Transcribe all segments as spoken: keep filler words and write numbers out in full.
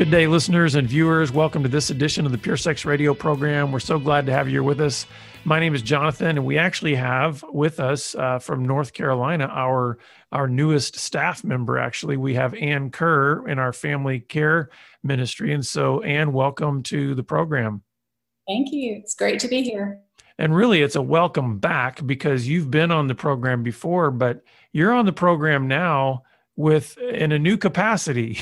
Good day, listeners and viewers. Welcome to this edition of the Pure Sex Radio program. We're so glad to have you here with us. My name is Jonathan, and we actually have with us uh, from North Carolina, our, our newest staff member, actually. We have Anne Kerr in our family care ministry. And so, Anne, welcome to the program. Thank you. It's great to be here. And really, it's a welcome back because you've been on the program before, but you're on the program now with in a new capacity.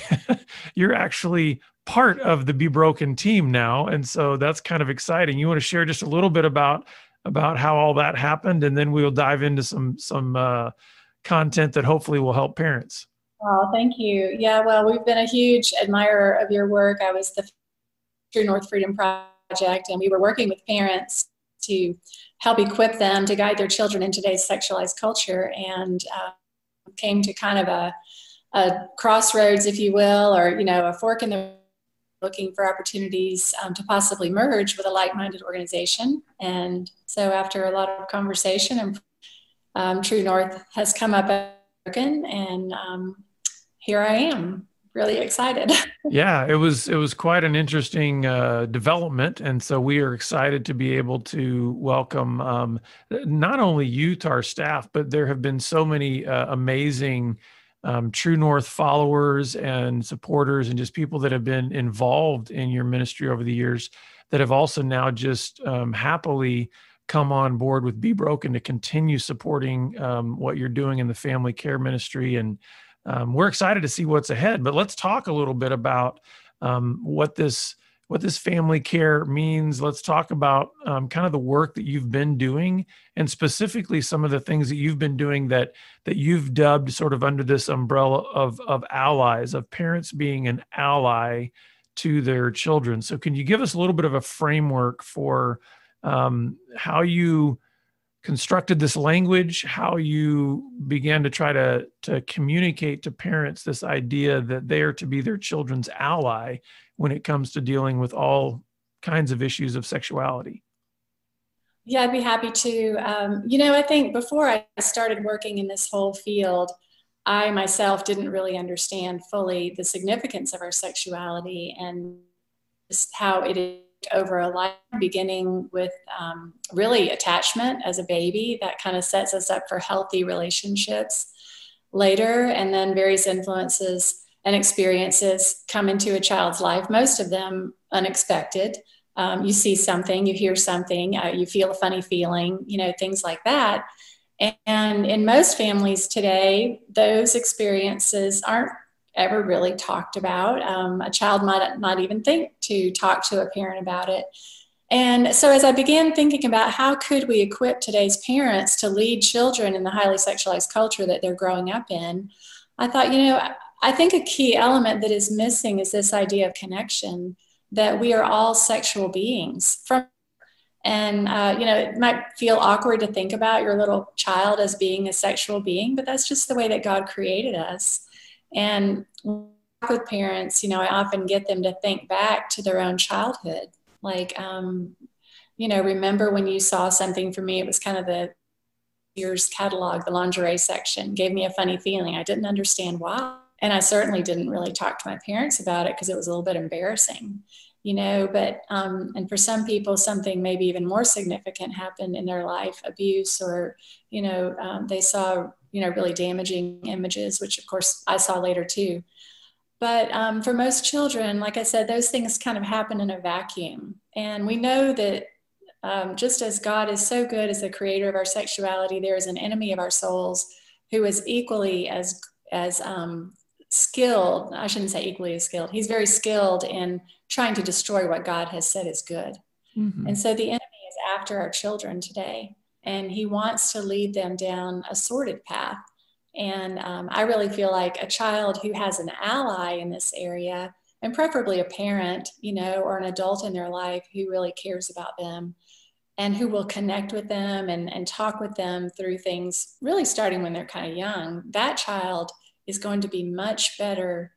You're actually part of the Be Broken team now. And so that's kind of exciting. You want to share just a little bit about, about how all that happened, and then we'll dive into some, some uh, content that hopefully will help parents. Oh, thank you. Yeah, well, we've been a huge admirer of your work. I was the True North Freedom Project, and we were working with parents to help equip them to guide their children in today's sexualized culture, and uh, came to kind of a, a crossroads, if you will, or, you know, a fork in the looking for opportunities um, to possibly merge with a like-minded organization. And so after a lot of conversation, and um, True North has come up again, and um, here I am, really excited. Yeah, it was, it was quite an interesting uh, development. And so we are excited to be able to welcome um, not only you to our staff, but there have been so many uh, amazing Um, True North followers and supporters, and just people that have been involved in your ministry over the years that have also now just um, happily come on board with Be Broken to continue supporting um, what you're doing in the family care ministry. And um, we're excited to see what's ahead, but let's talk a little bit about um, what this what this family care means. Let's talk about um, kind of the work that you've been doing, and specifically some of the things that you've been doing that that you've dubbed sort of under this umbrella of, of allies, of parents being an ally to their children. So can you give us a little bit of a framework for um, how you constructed this language, how you began to try to, to communicate to parents this idea that they are to be their children's ally when it comes to dealing with all kinds of issues of sexuality? Yeah, I'd be happy to. Um, you know, I think before I started working in this whole field, I myself didn't really understand fully the significance of our sexuality and just how it is over a life, beginning with um, really attachment as a baby that kind of sets us up for healthy relationships later, and then various influences and experiences come into a child's life, most of them unexpected. Um, you see something, you hear something, uh, you feel a funny feeling, you know, things like that. And, and in most families today, those experiences aren't ever really talked about. Um, a child might not even think to talk to a parent about it. And so as I began thinking about how could we equip today's parents to lead children in the highly sexualized culture that they're growing up in, I thought, you know, I think a key element that is missing is this idea of connection, that we are all sexual beings. From, and, uh, you know, it might feel awkward to think about your little child as being a sexual being, but that's just the way that God created us. And with parents, you know, I often get them to think back to their own childhood. Like, um, you know, remember when you saw something? For me, it was kind of the Sears catalog, the lingerie section, gave me a funny feeling. I didn't understand why. And I certainly didn't really talk to my parents about it because it was a little bit embarrassing, you know, but, um, and for some people, something maybe even more significant happened in their life, abuse, or, you know, um, they saw, you know, really damaging images, which of course I saw later too. But um, for most children, like I said, those things kind of happen in a vacuum. And we know that um, just as God is so good as the creator of our sexuality, there is an enemy of our souls who is equally as, as um, skilled, I shouldn't say equally as skilled, he's very skilled in trying to destroy what God has said is good. Mm-hmm. And so the enemy is after our children today, and he wants to lead them down a sordid path. And um, I really feel like a child who has an ally in this area, and preferably a parent, you know, or an adult in their life who really cares about them and who will connect with them and, and talk with them through things, really starting when they're kind of young, that child is going to be much better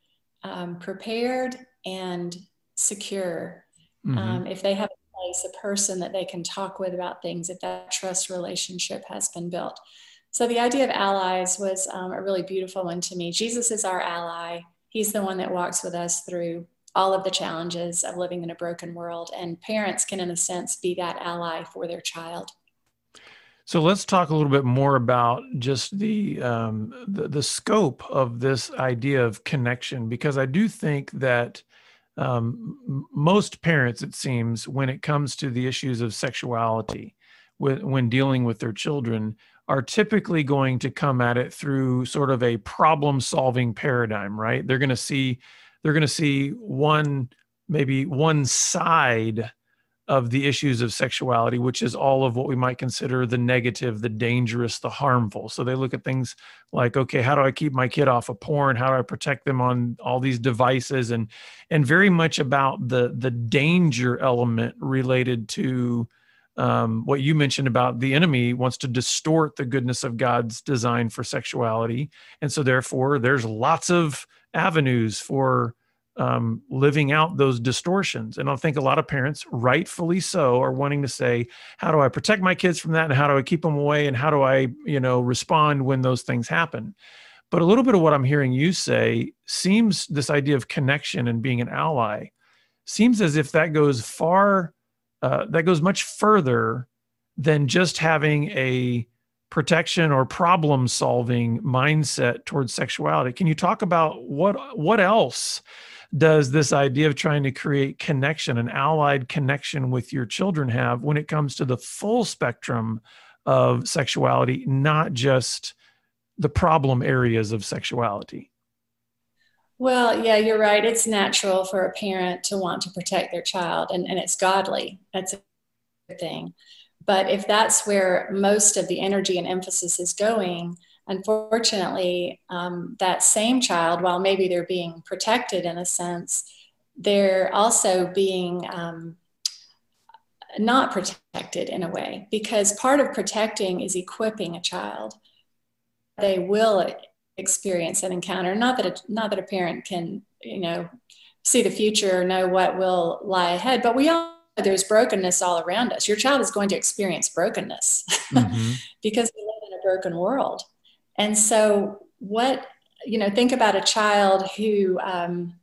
um, prepared and secure. Mm-hmm. um, if they have a place, a person that they can talk with about things, if that trust relationship has been built. So the idea of allies was um, a really beautiful one to me. Jesus is our ally. He's the one that walks with us through all of the challenges of living in a broken world. And parents can, in a sense, be that ally for their child. So let's talk a little bit more about just the, um, the, the scope of this idea of connection, because I do think that um, most parents, it seems, when it comes to the issues of sexuality, when, when dealing with their children, are typically going to come at it through sort of a problem-solving paradigm, right? They're going to see, they're going to see one, maybe one side of the issues of sexuality, which is all of what we might consider the negative, the dangerous, the harmful. So they look at things like, okay, how do I keep my kid off of porn? How do I protect them on all these devices? And and very much about the the danger element related to um, what you mentioned about the enemy wants to distort the goodness of God's design for sexuality. And so therefore, there's lots of avenues for Um, living out those distortions. And I think a lot of parents, rightfully so, are wanting to say, how do I protect my kids from that? And how do I keep them away? And how do I, you know, respond when those things happen? But a little bit of what I'm hearing you say seems, this idea of connection and being an ally, seems as if that goes far, uh, that goes much further than just having a protection or problem solving mindset towards sexuality. Can you talk about what, what else does this idea of trying to create connection, an allied connection with your children, have when it comes to the full spectrum of sexuality, not just the problem areas of sexuality? Well, yeah, you're right. It's natural for a parent to want to protect their child, and, and it's godly. That's a good thing. But if that's where most of the energy and emphasis is going, unfortunately, um, that same child, while maybe they're being protected in a sense, they're also being um, not protected in a way, because part of protecting is equipping a child. They will experience an encounter. Not that a, not that a parent can, you know, see the future or know what will lie ahead, but we all, there's brokenness all around us. Your child is going to experience brokenness mm-hmm. because we live in a broken world. And so what, you know, think about a child who, um,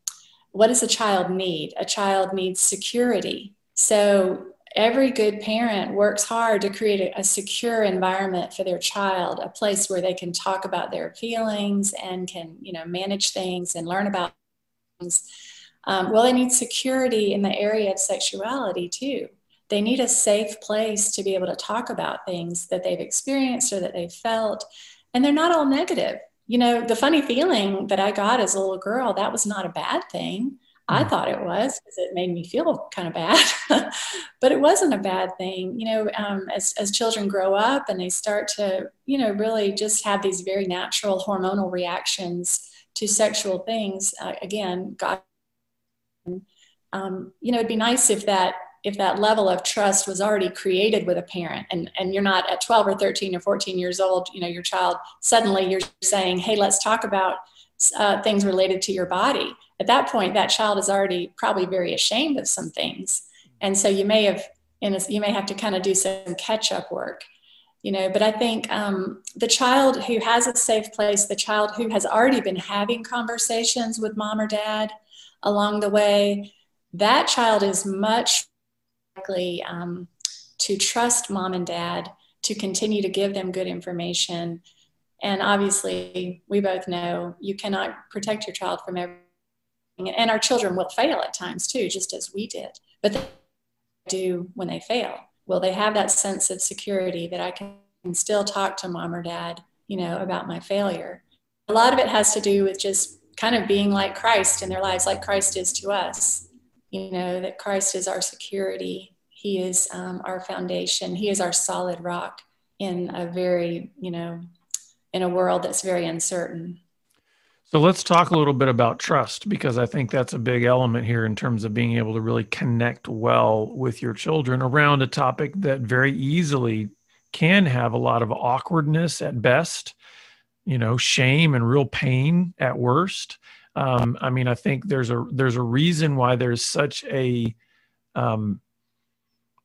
what does a child need? A child needs security. So every good parent works hard to create a, a secure environment for their child, a place where they can talk about their feelings and can, you know, manage things and learn about things. Um, well, they need security in the area of sexuality too. They need a safe place to be able to talk about things that they've experienced or that they've felt. And they're not all negative. You know, the funny feeling that I got as a little girl, that was not a bad thing. I thought it was, because it made me feel kind of bad, but it wasn't a bad thing. You know, um, as, as children grow up and they start to, you know, really just have these very natural hormonal reactions to sexual things. Uh, again, God, Um, you know, it'd be nice if that if that level of trust was already created with a parent, and and you're not at twelve or thirteen or fourteen years old. You know, your child suddenly you're saying, "Hey, let's talk about uh, things related to your body." At that point, that child is already probably very ashamed of some things, and so you may have in a, you may have to kind of do some catch up work. You know, but I think um, the child who has a safe place, the child who has already been having conversations with mom or dad along the way, that child is much more likely um, to trust mom and dad, to continue to give them good information. And obviously, we both know you cannot protect your child from everything. And our children will fail at times too, just as we did. But they do when they fail. Will they have that sense of security that I can still talk to mom or dad, you know, about my failure? A lot of it has to do with just kind of being like Christ in their lives, like Christ is to us. You know, that Christ is our security. He is um, our foundation. He is our solid rock in a very, you know, in a world that's very uncertain. So let's talk a little bit about trust, because I think that's a big element here in terms of being able to really connect well with your children around a topic that very easily can have a lot of awkwardness at best, you know, shame and real pain at worst. Um, I mean, I think there's a there's a reason why there's such a um,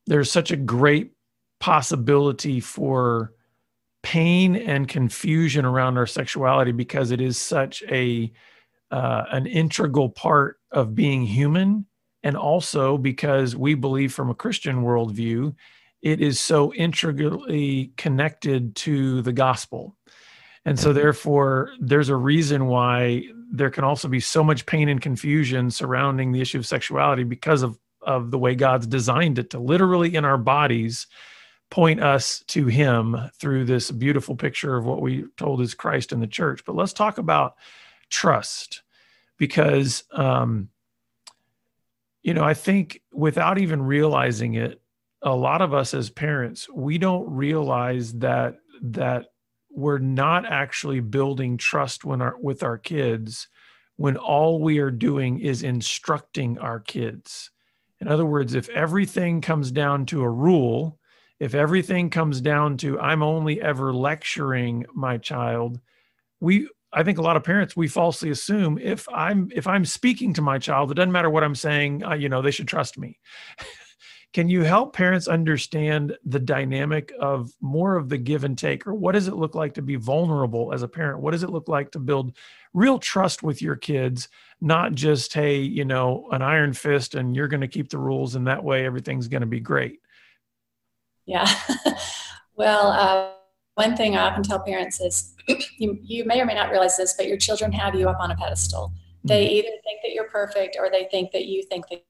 there's such a great possibility for pain and confusion around our sexuality, because it is such a uh, an integral part of being human, and also because we believe from a Christian worldview, it is so intricately connected to the gospel. And so therefore, there's a reason why there can also be so much pain and confusion surrounding the issue of sexuality, because of, of the way God's designed it to literally in our bodies point us to him through this beautiful picture of what we told is Christ and the church. But let's talk about trust, because, um, you know, I think without even realizing it, a lot of us as parents, we don't realize that that we're not actually building trust when our, with our kids, when all we are doing is instructing our kids. In other words, if everything comes down to a rule, if everything comes down to I'm only ever lecturing my child, we I think a lot of parents, we falsely assume if I'm if I'm speaking to my child, it doesn't matter what I'm saying, uh, you know, they should trust me. Can you help parents understand the dynamic of more of the give and take? Or what does it look like to be vulnerable as a parent? What does it look like to build real trust with your kids? Not just, hey, you know, an iron fist and you're going to keep the rules and that way everything's going to be great. Yeah. Well, uh, one thing I often tell parents is you, you may or may not realize this, but your children have you up on a pedestal. Mm-hmm. They either think that you're perfect or they think that you think that,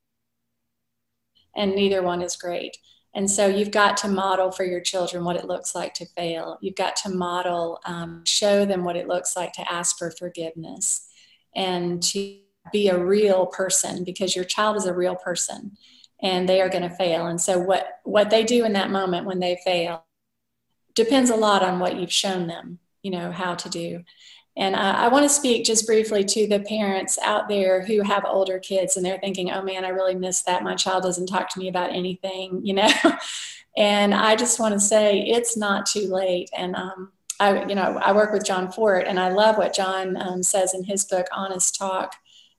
and neither one is great. And so you've got to model for your children what it looks like to fail. You've got to model, um, show them what it looks like to ask for forgiveness and to be a real person, because your child is a real person and they are going to fail. And so what, what they do in that moment when they fail depends a lot on what you've shown them, you know, how to do. And I, I want to speak just briefly to the parents out there who have older kids and they're thinking, oh man, I really miss that. My child doesn't talk to me about anything, you know, and I just want to say it's not too late. And, um, I, you know, I work with John Fort and I love what John um, says in his book, Honest Talk,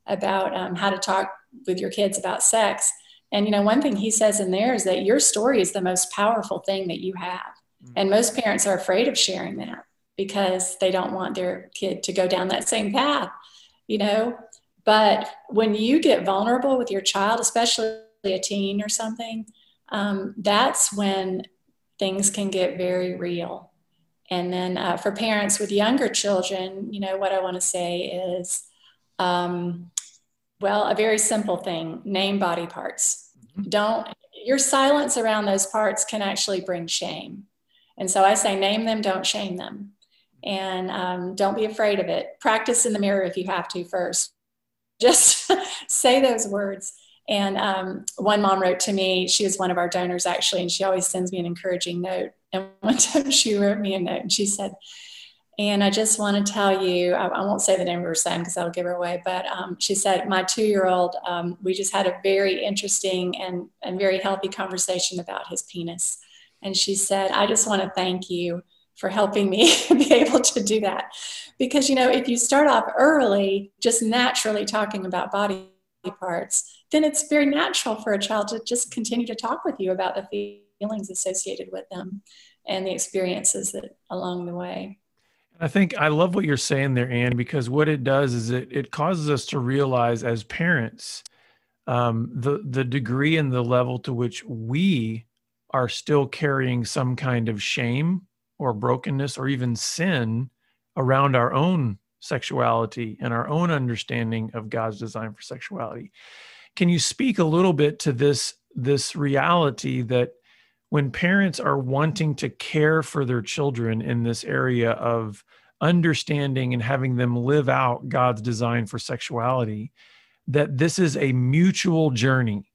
about um, how to talk with your kids about sex. And, you know, one thing he says in there is that your story is the most powerful thing that you have. Mm-hmm. And most parents are afraid of sharing that, because they don't want their kid to go down that same path, you know. But when you get vulnerable with your child, especially a teen or something, um, that's when things can get very real. And then uh, for parents with younger children, you know, what I want to say is, um, well, a very simple thing, name body parts. Mm-hmm. Don't, your silence around those parts can actually bring shame. And so I say, name them, don't shame them. And um, don't be afraid of it. Practice in the mirror if you have to first. Just say those words. And um, one mom wrote to me, she was one of our donors actually, and she always sends me an encouraging note. And one time she wrote me a note and she said, and I just want to tell you, I, I won't say the name of her son because I'll give her away, but um, she said, my two-year-old, um, we just had a very interesting and, and very healthy conversation about his penis. And she said, I just want to thank you for helping me be able to do that. Because, you know, if you start off early, just naturally talking about body parts, then it's very natural for a child to just continue to talk with you about the feelings associated with them and the experiences that along the way. I think I love what you're saying there, Anne, because what it does is it, it causes us to realize as parents um, the, the degree and the level to which we are still carrying some kind of shame or brokenness or even sin around our own sexuality and our own understanding of God's design for sexuality. Can you speak a little bit to this, this reality that when parents are wanting to care for their children in this area of understanding and having them live out God's design for sexuality, that this is a mutual journey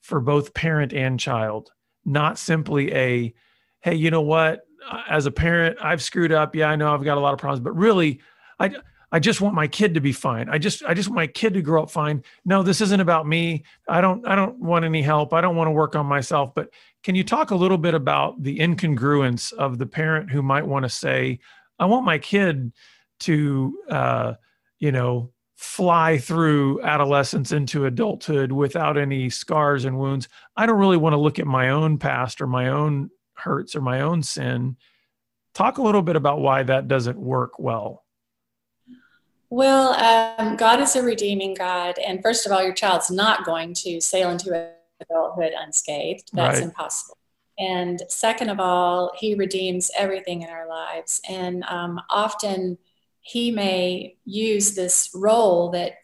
for both parent and child? Not simply a, hey, you know what, as a parent, I've screwed up. Yeah, I know I've got a lot of problems, but really, I, I just want my kid to be fine. I just, I just want my kid to grow up fine. No, this isn't about me. I don't, I don't want any help. I don't want to work on myself. But can you talk a little bit about the incongruence of the parent who might want to say, I want my kid to, uh, you know, fly through adolescence into adulthood without any scars and wounds. I don't really want to look at my own past or my own hurts or my own sin. Talk a little bit about why that doesn't work well. Well, um, God is a redeeming God. And first of all, your child's not going to sail into adulthood unscathed. That's right. Impossible. And second of all, he redeems everything in our lives. And um, often he may use this role that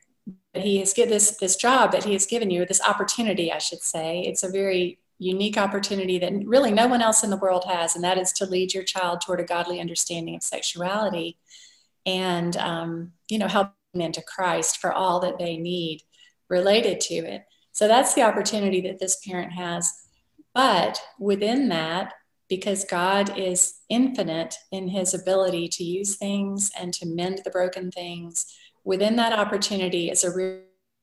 he has given, this, this job that he has given you, this opportunity, I should say. It's a very unique opportunity that really no one else in the world has, and that is to lead your child toward a godly understanding of sexuality and, um, you know, help them into Christ for all that they need related to it. So that's the opportunity that this parent has. But within that, because God is infinite in his ability to use things and to mend the broken things, within that opportunity is a real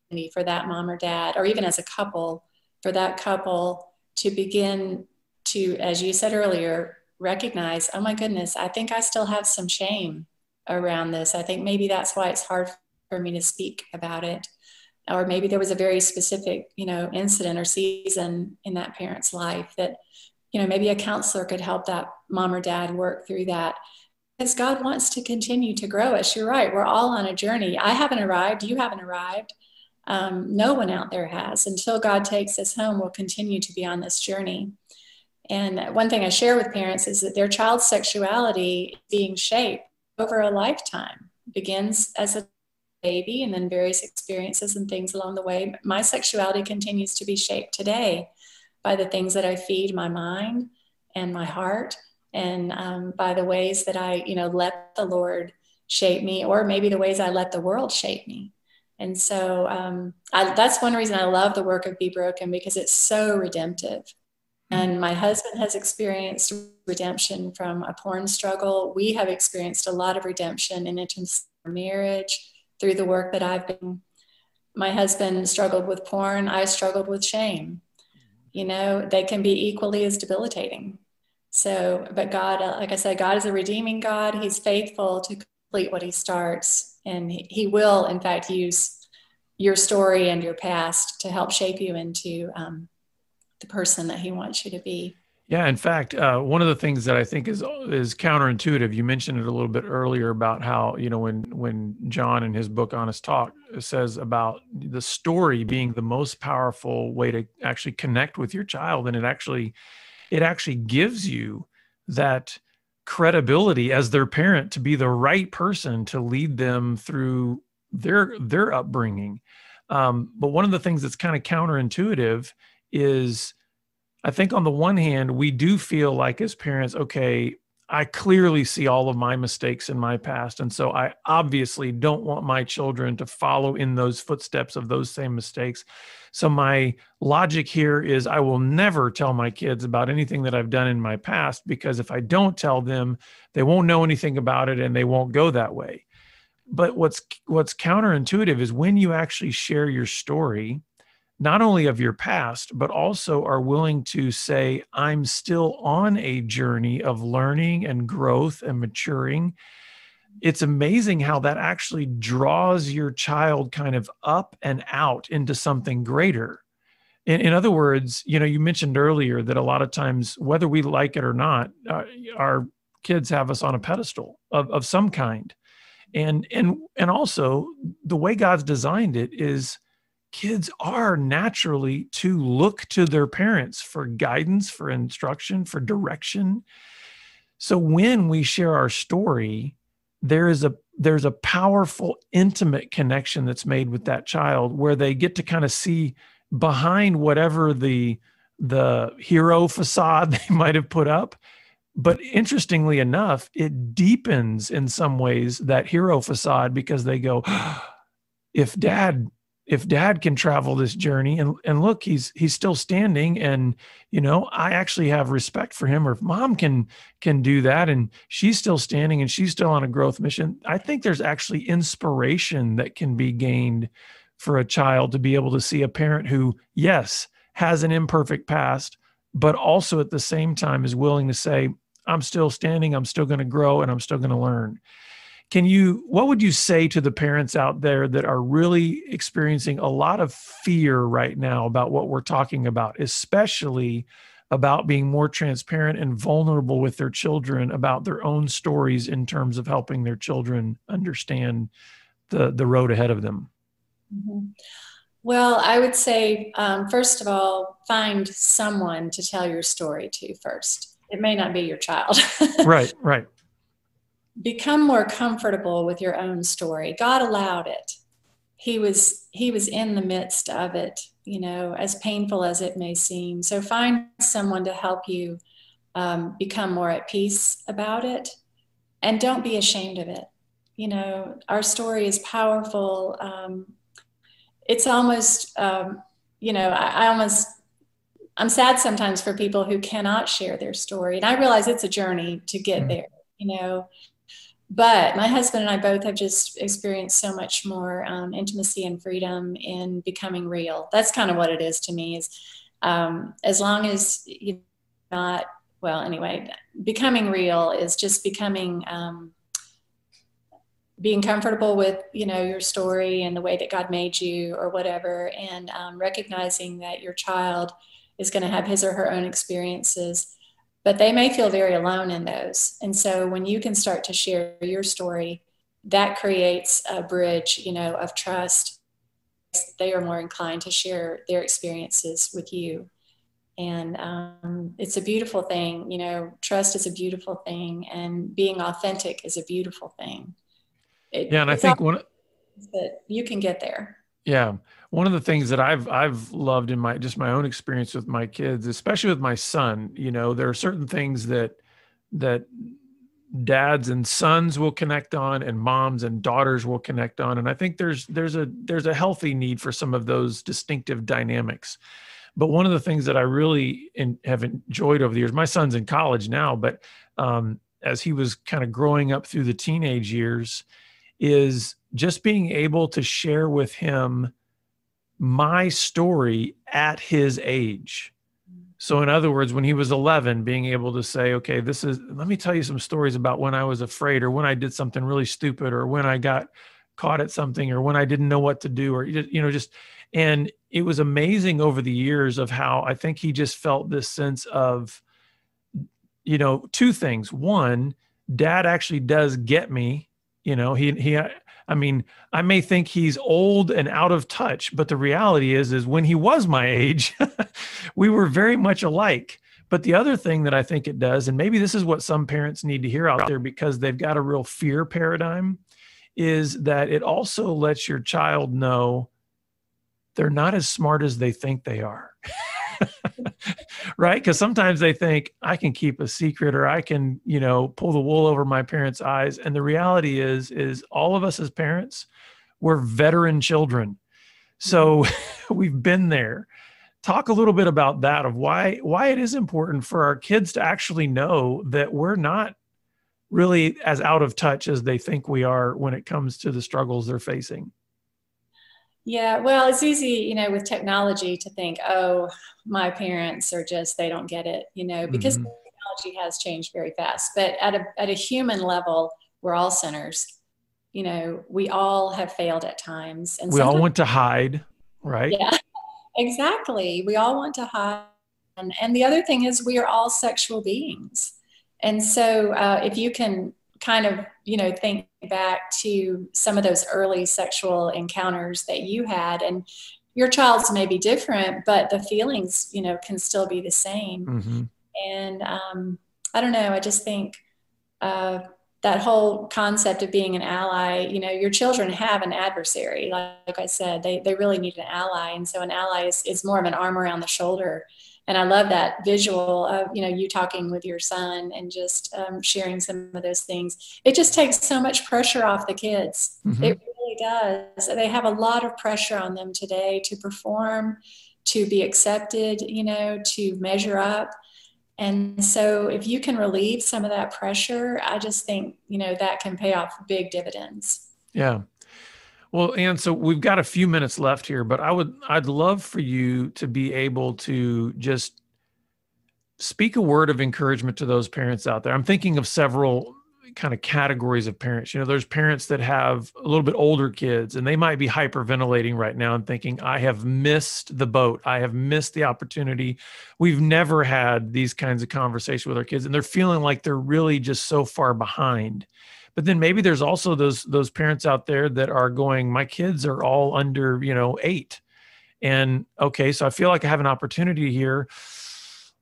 opportunity for that mom or dad, or even as a couple, for that couple to begin to, as you said earlier, recognize, oh my goodness, I think I still have some shame around this. I think maybe that's why it's hard for me to speak about it. Or maybe there was a very specific, you know, incident or season in that parent's life that, you know, maybe a counselor could help that mom or dad work through that. Because God wants to continue to grow us. You're right. We're all on a journey. I haven't arrived. You haven't arrived. Um, no one out there has. Until God takes us home, we'll continue to be on this journey. And one thing I share with parents is that their child's sexuality being shaped over a lifetime. Begins as a baby and then various experiences and things along the way. My sexuality continues to be shaped today by the things that I feed my mind and my heart, and um, by the ways that I, you know, let the Lord shape me, or maybe the ways I let the world shape me. And so um, I, that's one reason I love the work of Be Broken, because it's so redemptive. And my husband has experienced redemption from a porn struggle. We have experienced a lot of redemption in our marriage through the work that I've been. My husband struggled with porn. I struggled with shame. You know, they can be equally as debilitating. So, but God, like I said, God is a redeeming God. He's faithful to complete what he starts. And he, he will, in fact, use your story and your past to help shape you into um, the person that he wants you to be. Yeah. In fact, uh, one of the things that I think is, is counterintuitive, you mentioned it a little bit earlier about how, you know, when, when John in his book, Honest Talk, says about the story being the most powerful way to actually connect with your child. And it actually, it actually gives you that credibility as their parent to be the right person to lead them through their, their upbringing. Um, but one of the things that's kind of counterintuitive is, I think on the one hand, we do feel like as parents, okay, I clearly see all of my mistakes in my past. And so I obviously don't want my children to follow in those footsteps of those same mistakes. So my logic here is I will never tell my kids about anything that I've done in my past, because if I don't tell them, they won't know anything about it and they won't go that way. But what's, what's counterintuitive is when you actually share your story, not only of your past, but also are willing to say, I'm still on a journey of learning and growth and maturing. It's amazing how that actually draws your child kind of up and out into something greater. In, in other words, you know, you mentioned earlier that a lot of times, whether we like it or not, uh, our kids have us on a pedestal of, of some kind. And, and, and also the way God's designed it is, kids are naturally to look to their parents for guidance, for instruction, for direction. So when we share our story, there is a, there's a powerful, intimate connection that's made with that child where they get to kind of see behind whatever the, the hero facade they might have put up. But interestingly enough, it deepens in some ways that hero facade, because they go, if dad... if dad can travel this journey and, and look, he's, he's still standing, and, you know, I actually have respect for him. Or if mom can, can do that and she's still standing and she's still on a growth mission, I think there's actually inspiration that can be gained for a child to be able to see a parent who, yes, has an imperfect past, but also at the same time is willing to say, I'm still standing, I'm still going to grow, and I'm still going to learn. Can you, what would you say to the parents out there that are really experiencing a lot of fear right now about what we're talking about, especially about being more transparent and vulnerable with their children about their own stories in terms of helping their children understand the, the road ahead of them? Mm-hmm. Well, I would say, um, first of all, find someone to tell your story to first. It may not be your child. Right, right. Become more comfortable with your own story. God allowed it. He was, he was in the midst of it, you know, as painful as it may seem. So find someone to help you um, become more at peace about it, and don't be ashamed of it. You know, our story is powerful. Um, it's almost, um, you know, I, I almost, I'm sad sometimes for people who cannot share their story. And I realize it's a journey to get mm-hmm. there, you know. But my husband and I both have just experienced so much more um, intimacy and freedom in becoming real. That's kind of what it is to me, is um, as long as you're not, well, anyway, becoming real is just becoming, um, being comfortable with, you know, your story and the way that God made you or whatever, and um, recognizing that your child is going to have his or her own experiences. But they may feel very alone in those. And so when you can start to share your story, that creates a bridge, you know, of trust. They are more inclined to share their experiences with you. And um, it's a beautiful thing, you know, trust is a beautiful thing, and being authentic is a beautiful thing. It, yeah, and I think one, but you can get there. Yeah. One of the things that I've, I've loved in my, just my own experience with my kids, especially with my son, you know, there are certain things that, that dads and sons will connect on, and moms and daughters will connect on. And I think there's, there's a, there's a healthy need for some of those distinctive dynamics. But one of the things that I really in, have enjoyed over the years, my son's in college now, but um, as he was kind of growing up through the teenage years, is just being able to share with him my story at his age. So in other words, when he was eleven, being able to say, okay, this is, let me tell you some stories about when I was afraid, or when I did something really stupid, or when I got caught at something, or when I didn't know what to do, or, you know, just, and it was amazing over the years of how I think he just felt this sense of, you know, two things. One, dad actually does get me. You know, he, he, I mean, I may think he's old and out of touch, but the reality is, is when he was my age, we were very much alike. But the other thing that I think it does, and maybe this is what some parents need to hear out there because they've got a real fear paradigm, is that it also lets your child know they're not as smart as they think they are. Right? Because sometimes they think I can keep a secret, or I can, you know, pull the wool over my parents' eyes. And the reality is, is all of us as parents, we're veteran children. So we've been there. Talk a little bit about that, of why, why it is important for our kids to actually know that we're not really as out of touch as they think we are when it comes to the struggles they're facing. Yeah, well, it's easy, you know, with technology to think, oh, my parents are just, they don't get it, you know, because mm-hmm. technology has changed very fast. But at a, at a human level, we're all sinners. You know, we all have failed at times. And we all want to hide, right? Yeah, exactly. We all want to hide. And, and the other thing is, we are all sexual beings. And so uh, if you can kind of, you know, think back to some of those early sexual encounters that you had, and your child's may be different, but the feelings, you know, can still be the same. Mm-hmm. And um, I don't know, I just think uh, that whole concept of being an ally, you know, your children have an adversary. Like, like I said, they, they really need an ally. And so an ally is, is more of an arm around the shoulder. And I love that visual of, you know, you talking with your son and just um, sharing some of those things. It just takes so much pressure off the kids. Mm-hmm. It really does. They have a lot of pressure on them today to perform, to be accepted, you know, to measure up. And so if you can relieve some of that pressure, I just think, you know, that can pay off big dividends. Yeah. Well, Anne, so we've got a few minutes left here, but I would, I'd love for you to be able to just speak a word of encouragement to those parents out there. I'm thinking of several kind of categories of parents. You know, there's parents that have a little bit older kids, and they might be hyperventilating right now and thinking, I have missed the boat. I have missed the opportunity. We've never had these kinds of conversations with our kids, and they're feeling like they're really just so far behind. But then maybe there's also those those parents out there that are going, my kids are all under, you know, eight. And okay, so I feel like I have an opportunity here,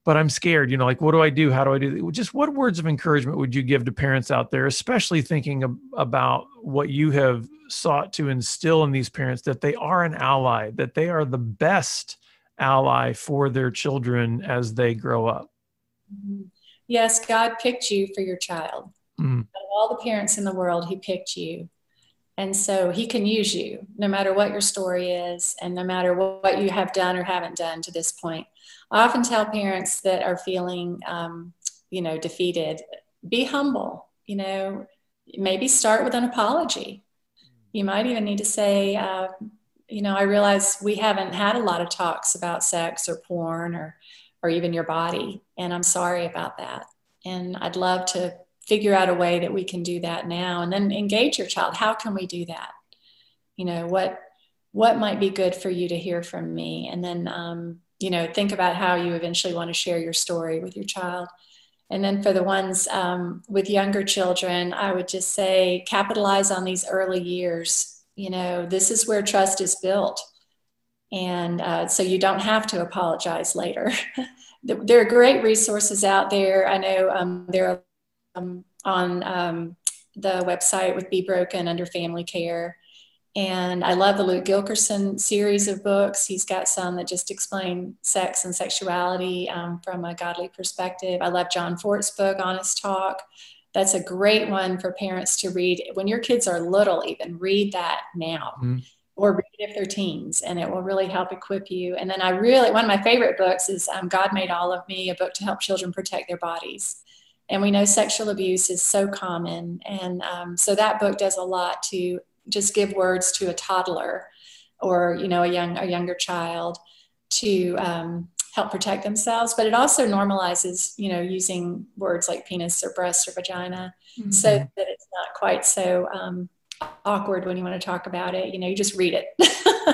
but I'm scared, you know, like, what do I do? How do I do? Just what words of encouragement would you give to parents out there, especially thinking ab- about what you have sought to instill in these parents, that they are an ally, that they are the best ally for their children as they grow up? Yes, God picked you for your child. Mm. Out of all the parents in the world, he picked you. And so he can use you no matter what your story is and no matter what you have done or haven't done to this point. I often tell parents that are feeling, um, you know, defeated, be humble, you know, maybe start with an apology. You might even need to say, uh, you know, I realize we haven't had a lot of talks about sex or porn or, or even your body. And I'm sorry about that. And I'd love to figure out a way that we can do that now, and then engage your child. How can we do that? You know, what, what might be good for you to hear from me? And then, um, you know, think about how you eventually want to share your story with your child. And then for the ones um, with younger children, I would just say, capitalize on these early years. You know, this is where trust is built. And uh, so you don't have to apologize later. There are great resources out there. I know um, there are Um, on um, the website with Be Broken under Family Care. And I love the Luke Gilkerson series of books. He's got some that just explain sex and sexuality um, from a godly perspective. I love John Fort's book, Honest Talk. That's a great one for parents to read. When your kids are little, even read that now, mm-hmm. or read if they're teens, and it will really help equip you. And then I really, one of my favorite books is um, God Made All of Me, a book to help children protect their bodies. And we know sexual abuse is so common. And um, so that book does a lot to just give words to a toddler or, you know, a young, a younger child to um, help protect themselves. But it also normalizes, you know, using words like penis or breast or vagina, mm-hmm. so that it's not quite so um, awkward when you want to talk about it. You know, you just read it.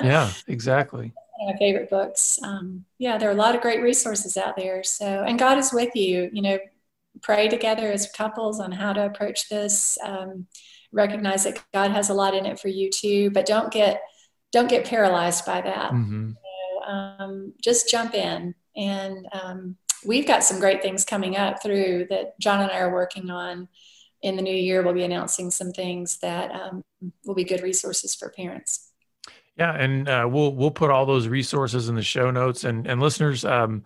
Yeah, exactly. My favorite books. Um, yeah, there are a lot of great resources out there. So, and God is with you, you know. Pray together as couples on how to approach this. Um, recognize that God has a lot in it for you too, but don't get, don't get paralyzed by that. Mm-hmm. So, um, just jump in. And um, we've got some great things coming up through that John and I are working on in the new year. We'll be announcing some things that um, will be good resources for parents. Yeah. And uh, we'll, we'll put all those resources in the show notes, and, and listeners, um,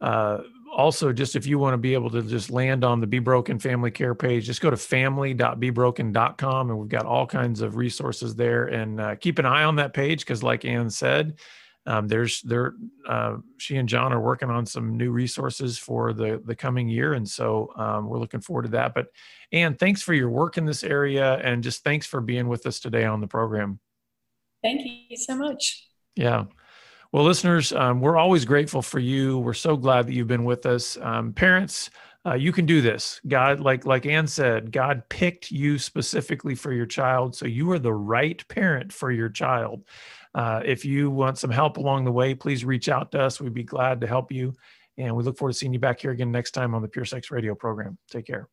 uh, also, just if you want to be able to just land on the Be Broken Family Care page, just go to family dot be broken dot com, and we've got all kinds of resources there. And uh, keep an eye on that page, because like Anne said, um, there's there uh, she and John are working on some new resources for the the coming year, and so um, we're looking forward to that. But Anne, thanks for your work in this area, and just thanks for being with us today on the program. Thank you so much. Yeah. Well, listeners, um, we're always grateful for you. We're so glad that you've been with us. Um, parents, uh, you can do this. God, like, like Anne said, God picked you specifically for your child. So you are the right parent for your child. Uh, if you want some help along the way, please reach out to us. We'd be glad to help you. And we look forward to seeing you back here again next time on the Pure Sex Radio program. Take care.